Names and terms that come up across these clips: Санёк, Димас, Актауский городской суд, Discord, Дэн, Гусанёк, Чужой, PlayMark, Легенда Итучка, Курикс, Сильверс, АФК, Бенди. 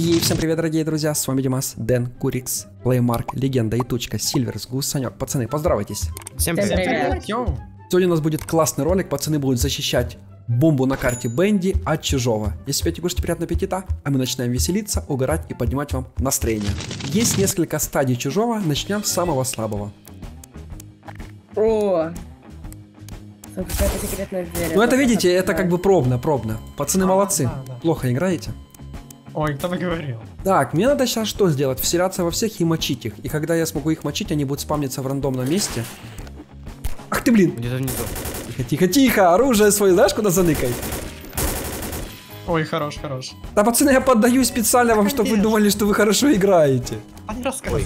И всем привет, дорогие друзья, с вами Димас, Дэн, Курикс, PlayMark, Легенда Итучка, Сильверс, Гусанёк. Пацаны, поздравайтесь. Всем привет. Сегодня у нас будет классный ролик, пацаны будут защищать бомбу на карте Бенди от Чужого. Если вы кушаете, приятного аппетита, а мы начинаем веселиться, угорать и поднимать вам настроение. Есть несколько стадий Чужого, начнем с самого слабого. О! Ну это, видите, это как бы пробно. Пацаны молодцы. Да. Плохо играете. Ой, кто бы говорил. Так, мне надо сейчас что сделать? Вселяться во всех и мочить их. И когда я смогу их мочить, они будут спамниться в рандомном месте. Ах ты, блин! Где-то внизу. Тихо-тихо-тихо! Оружие свое, знаешь, куда заныкай? Ой, хорош. Да, пацаны, я поддаю специально вам, чтобы вы думали, что вы хорошо играете. А не рассказывай.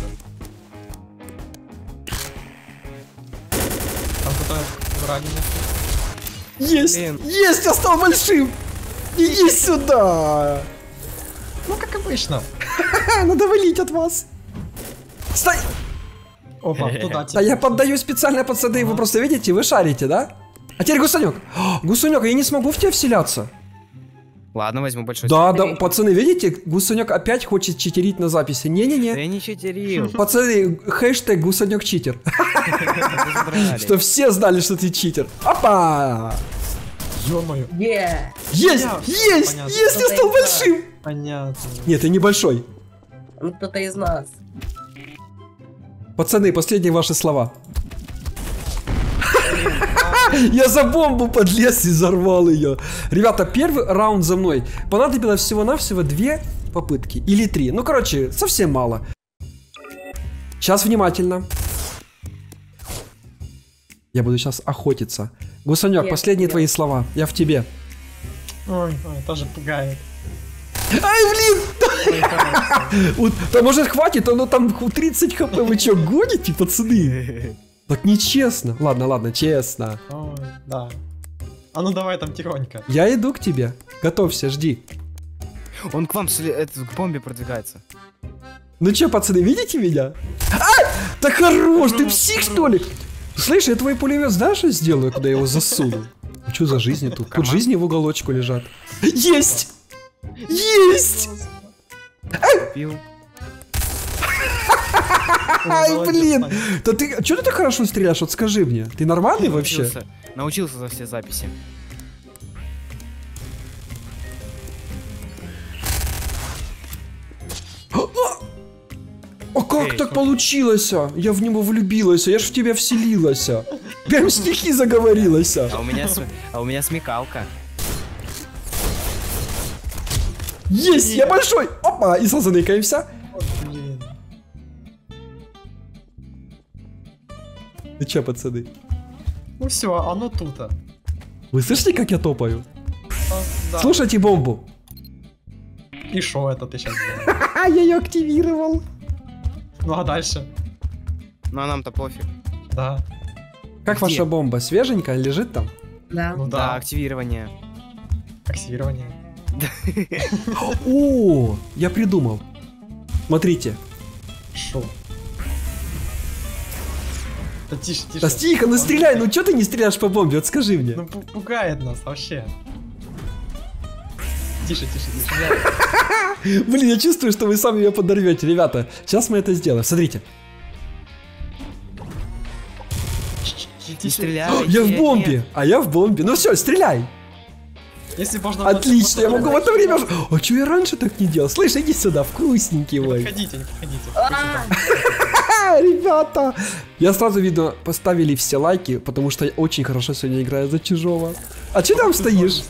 Там кто-то враги. Есть! Блин. Есть! Я стал большим! Иди сюда! Ну, как обычно. Надо валить от вас. Стой! Опа, туда. Да я поддаю специально, пацаны, вы просто видите, вы шарите, да? А теперь Гусанёк. Гусанёк, я не смогу в тебя вселяться. Ладно, возьму большой. Да, пацаны, видите, Гусанёк опять хочет читерить на записи. Не-не-не. Я не читерил. Пацаны, хэштег Гусанёк читер. Что все знали, что ты читер. Опа! Ё-моё. Есть! Есть, я стал большим! Понятно. Нет, ты небольшой. Ну, кто-то из нас. Пацаны, последние ваши слова. Я за бомбу подлез и взорвал ее. Ребята, первый раунд за мной. Понадобилось всего-навсего 2 попытки. Или 3. Ну, короче, совсем мало. Сейчас внимательно. Я буду сейчас охотиться. Гусанёк, последние твои слова. Я в тебе. Ой, тоже пугает. Ай, блин! Да может хватит, но там 30 хп. Вы чё, гоните, пацаны? Так нечестно. Ладно, честно. Ой, да. А ну давай там тихонько. Я иду к тебе. Готовься, жди. Он к вам, к бомбе продвигается. Ну чё, пацаны, видите меня? А! Да хорош, ты псих, что ли? Слышь, я твой пулемет знаешь, что я сделаю, когда я его засуну? Ну чё за жизни тут? Тут жизни в уголочку лежат. Есть! Есть! Ай, блин! Да ты, чё ты так хорошо стреляешь? Вот скажи мне, ты нормальный вообще? Научился за все записи. А как так получилось? Я в него влюбилась, я ж в тебя вселилась. Прям стихи заговорилась. А у меня смекалка. Есть, я большой! Опа, и созаныкаемся. Ты че, пацаны? Ну все, оно тут. Вы слышите, как я топаю? Да. Слушайте бомбу. И шо это ты сейчас делаешь? Я ее активировал. Ну а дальше? Ну а нам-то пофиг. Да. Как ваша бомба? Свеженькая? Лежит там? Да. Ну да, активирование. Активирование. О, я придумал. Смотрите. Шо? Да тише. Да тихо, ну стреляй, ну чё ты не стреляешь по бомбе, вот скажи мне. Ну пугает нас вообще. Тише. Блин, я чувствую, что вы сами ее подорвете, ребята. Сейчас мы это сделаем, смотрите. Я в бомбе, ну все, стреляй. Если можно... Отлично, я могу в это время... А чё я раньше так не делал? Слышь, иди сюда, вкусненький мой. Не подходите. Ребята! Я сразу, видно, поставили все лайки, потому что я очень хорошо сегодня играю за Чужого. А чё там стоишь?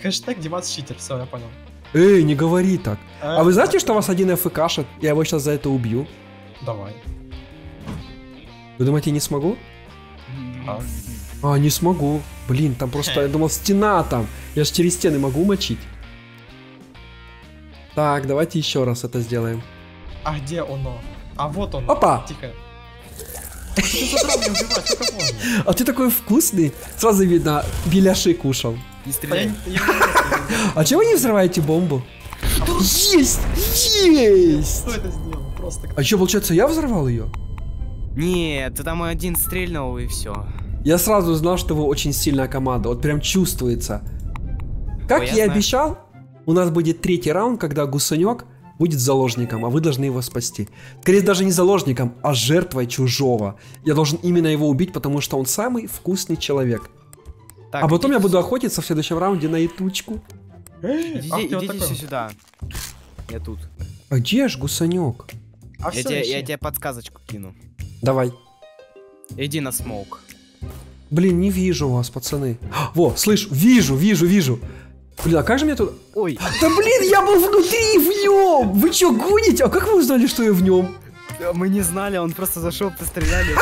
Хэштег Димас читер, всё, я понял. Эй, не говори так. А вы знаете, что у вас один АФКшит? Я его сейчас за это убью. Давай. Вы думаете, я не смогу? А, не смогу. Блин, там просто, я думал, стена там. Я же через стены могу мочить. Так, давайте еще раз это сделаем. А где оно? А вот он. Опа! Тихо. А ты такой вкусный. Сразу видно, беляши кушал. Не стреляй. А чего вы не взрываете бомбу? Есть! Есть! А что, получается, я взорвал ее? Нет, ты там один стрельнул и все. Я сразу узнал, что вы очень сильная команда. Вот прям чувствуется. Как я и обещал, у нас будет третий раунд, когда Гусанёк будет заложником, а вы должны его спасти. Скорее даже не заложником, а жертвой чужого. Я должен именно его убить, потому что он самый вкусный человек. Так, а потом я буду охотиться в следующем раунде на Итучку. Идите сюда. Я тут. А где ж Гусанёк? А я тебе подсказочку кину. Давай. Иди на смоук. Блин, не вижу вас, пацаны. Во, слышь, вижу. Блин, а как же мне тут... Ой. Да блин, я был внутри в нем! Вы чё, гоните? А как вы узнали, что я в нем? Мы не знали, он просто зашел, постреляли.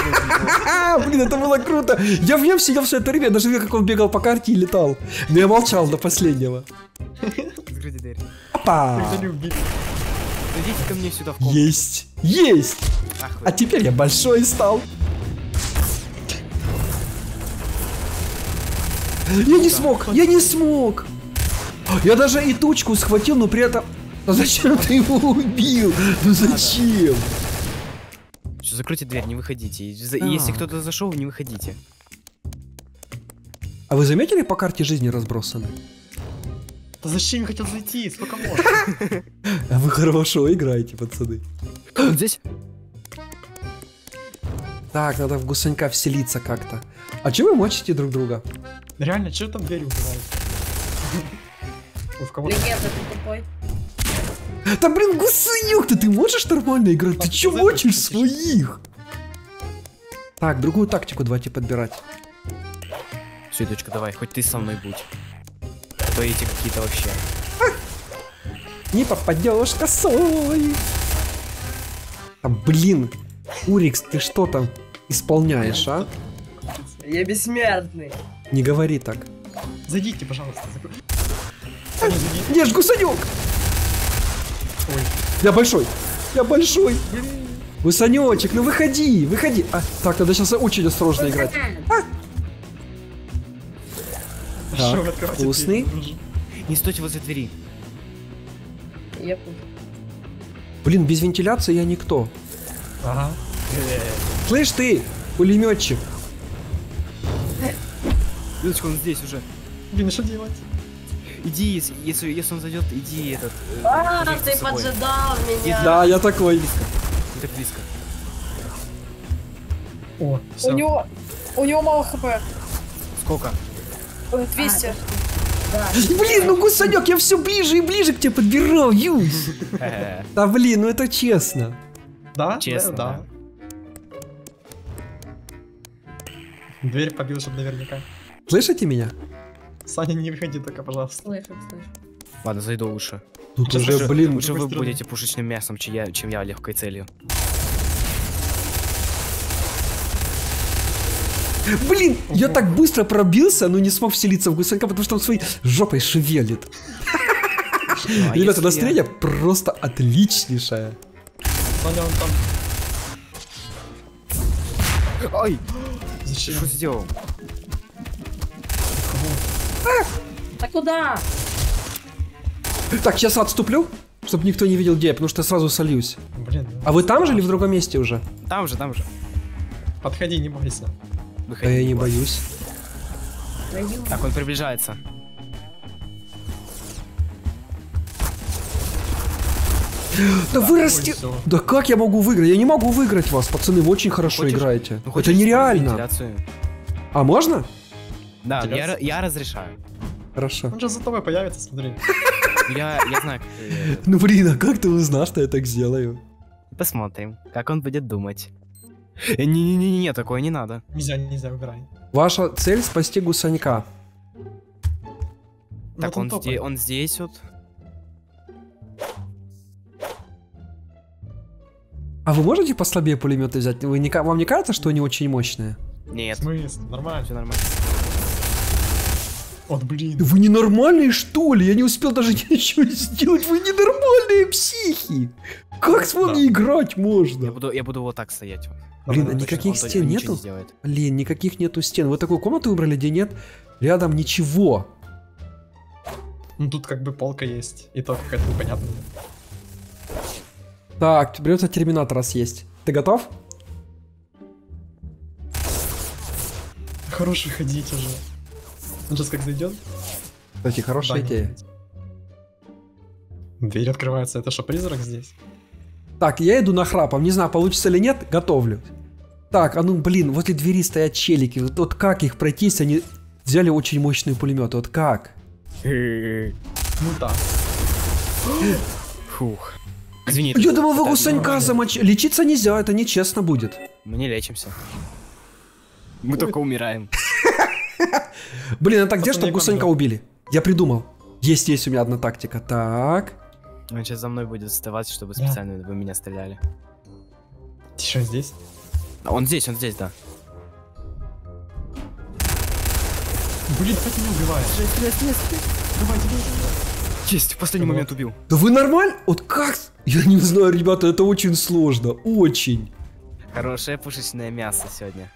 Блин, это было круто. Я в нем сидел все это время, даже видел, как он бегал по карте и летал. Но я молчал до последнего. Закройте дверь. Опа! Идите ко мне сюда в комнату. Есть! Есть! А теперь я большой стал. Я не смог! Я даже Итучку схватил, но при этом... А зачем ты его убил? Ну зачем? Все, закройте дверь, не выходите. Если кто-то зашел, не выходите. А вы заметили, по карте жизни разбросаны? Да зачем я хотел зайти? Сколько можно? А вы хорошо играете, пацаны. Вот здесь? Так, надо в Гусанька вселиться как-то. А чего вы мочите друг друга? Реально, что там дверь убивает? Легенда, ты тупой. Да блин, Гусанёк, ты можешь нормально играть? Ты чё мочишь своих? Так, другую тактику давайте подбирать. Всё, дочка, давай, хоть ты со мной будь. Боите какие-то вообще. Не попадёшь косой. А блин, Курикс, ты что там исполняешь, а? Я бессмертный. Не говори так. Зайдите, пожалуйста. Где ж Гусанёк? Ой. Я большой. Гусанёчек, ну выходи. А, так, надо сейчас очень осторожно играть. Так, вкусный. Не стойте возле двери. Блин, без вентиляции я никто. Ага. Слышь ты, пулеметчик. Людочка, он здесь уже. Блин, что делать? Иди, если он зайдет, иди этот. Ты поджидал меня. Да, я такой. Так близко. О, все. У него мало хп. Сколько? 200. Да. Блин, ну Гусанёк, я все ближе и ближе к тебе подбирал, юз. Да блин, ну это честно. Да? Честно, да. Дверь побил, чтобы наверняка. Слышите меня? Саня, не выходи только, пожалуйста. Слышу. Ладно, зайду лучше. Тут уже, блин, уже вы будете пушечным мясом, чем я легкой целью. Блин, я так быстро пробился, но не смог вселиться в Гусанька, потому что он своей жопой шевелит. Ребята, настроение просто отличнейшее. Саня, он там. Ой! Зачем? Что сделал? А куда? Так, сейчас отступлю, чтобы никто не видел, где я, потому что я сразу сольюсь. Блин, ну, а вы там же или в другом месте уже? Там же. Подходи, не бойся. Выходи, а я не боюсь. Так, он приближается. Да вырасти! Да как я могу выиграть? Я не могу выиграть вас, пацаны, вы очень хорошо играете. Ну, это нереально. А можно? Да, я разрешаю. Хорошо. Он сейчас за тобой появится, смотри. Я знаю, как ты... Ну блин, а как ты узнал, что я так сделаю? Посмотрим, как он будет думать. Не-не-не, такое не надо. Нельзя, убирай. Ваша цель — спасти Гусанька. Так, он здесь вот. А вы можете послабее пулеметы взять? Вам не кажется, что они очень мощные? Нет. Нормально, все нормально. Вот, блин. Вы ненормальные, что ли? Я не успел даже ничего сделать. Вы ненормальные психи. Как с вами играть можно? Я буду вот так стоять. Блин, никаких стен нету? Блин, никаких нету стен. Вы такую комнату выбрали, где нет рядом ничего. Ну тут как бы полка есть. И то какая-то непонятная. Так, придется терминатора съесть. Ты готов? Хороший, ходить уже. Он сейчас как зайдет? Кстати, хорошая идея. Дверь открывается. Это что, призрак здесь? Так, я иду на храпом. Не знаю, получится или нет. Готовлю. Так, а ну, блин, возле двери стоят челики. Вот как их пройтись? Они взяли очень мощные пулеметы. Вот как? Ну так. Фух. Извини. Я думал, вы Гусанька замочили. Лечиться нельзя, это нечестно будет. Мы не лечимся. Мы только умираем. Блин, а так где, что Гусанька убили? Я придумал. Есть, есть у меня одна тактика. Так. Он сейчас за мной будет вставать, чтобы специально вы меня стреляли. Ты что, здесь? Он здесь, да. Блин, как меня убивает? Честь, в последний момент убил. Да вы нормально? Вот как? Я не знаю, ребята, это очень сложно. Очень. Хорошее пушечное мясо сегодня.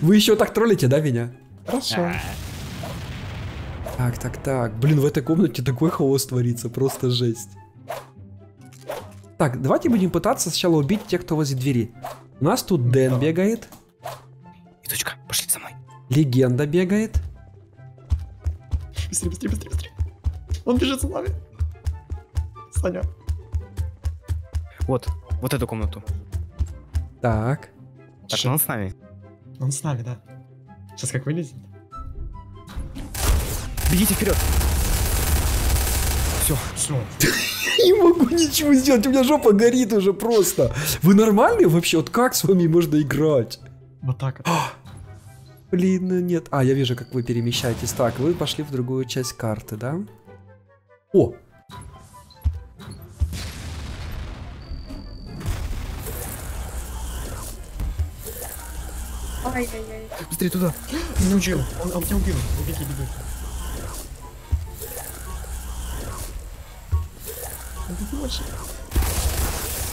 Вы еще так троллите, да, меня? Хорошо. Так, так, так. Блин, в этой комнате такой хаос творится. Просто жесть. Так, давайте будем пытаться сначала убить тех, кто возле двери. У нас тут Дэн бегает. Итучка, пошли со мной. Легенда бегает. Быстрее, быстрее, быстрее, быстрее. Он бежит за нами. Саня. Вот, вот эту комнату. Так. Так, ну он с нами. Он с нами, да. Сейчас как вылезет. Бегите вперед. Все, все. Я не могу ничего сделать, у меня жопа горит уже просто. Вы нормальные вообще? Вот как с вами можно играть? Вот так. Блин, нет. А, я вижу, как вы перемещаетесь. Так, вы пошли в другую часть карты, да? О! Ай-яй-яй. Быстрее туда. Не убил. Он тебя убил. Убеги, беги.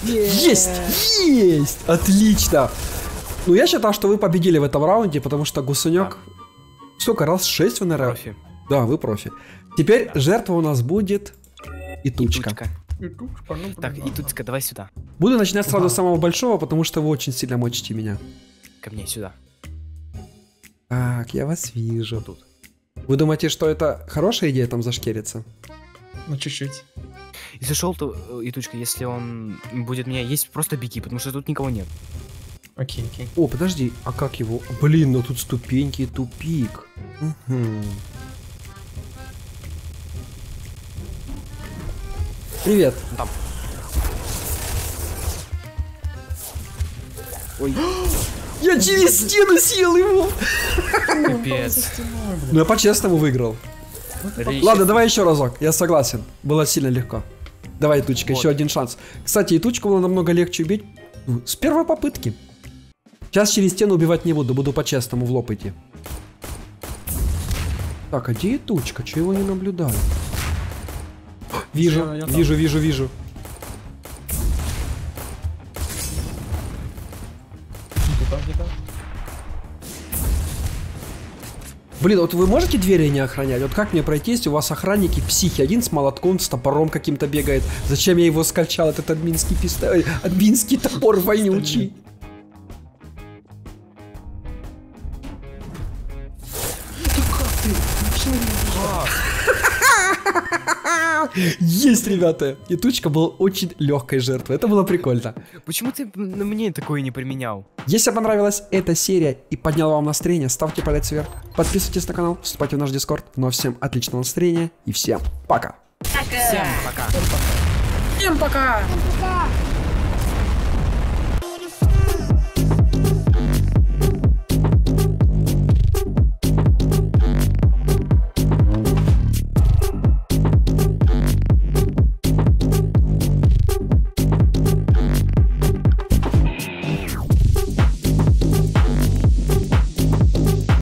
Есть! Есть! Отлично! Ну, я считаю, что вы победили в этом раунде, потому что Гусанёк... Да. Сколько раз? 6 вы, наверное? Профи. Да, вы профи. Теперь да. Жертва у нас будет... Итучка. Так, Итучка, давай сюда. Буду начинать сразу с самого большого, потому что вы очень сильно мочите меня. Ко мне, сюда. Так, я вас вижу. Вот тут. Вы думаете, что это хорошая идея там зашкериться? Ну, чуть-чуть. Если шел, то, Итучка, если он будет меня есть, просто беги, потому что тут никого нет. Окей, окей. О, подожди, а как его? Блин, ну тут ступеньки, тупик. Угу. Привет. Там. Ой. Я через стену съел его. Капец. Ну я по-честному выиграл. Ладно, давай еще разок, я согласен. Было сильно легко. Давай, Итучка, еще один шанс. Кстати, Итучку было намного легче убить с первой попытки. Сейчас через стену убивать не буду, буду по-честному в лоб идти. Так, а где Итучка? Чего его не наблюдаю? Вижу, вижу, вижу, вижу. Блин, вот вы можете двери не охранять? Вот как мне пройти, если у вас охранники психи? Один с молотком, с топором каким-то бегает. Зачем я его скачал, этот админский пистолет? Админский топор вонючий. Есть, ребята! Итучка был очень легкой жертвой. Это было прикольно. Почему ты на мне такое не применял? Если понравилась эта серия и подняла вам настроение, ставьте палец вверх. Подписывайтесь на канал, вступайте в наш Discord. Ну а всем отличного настроения и всем пока! Всем пока! Всем пока!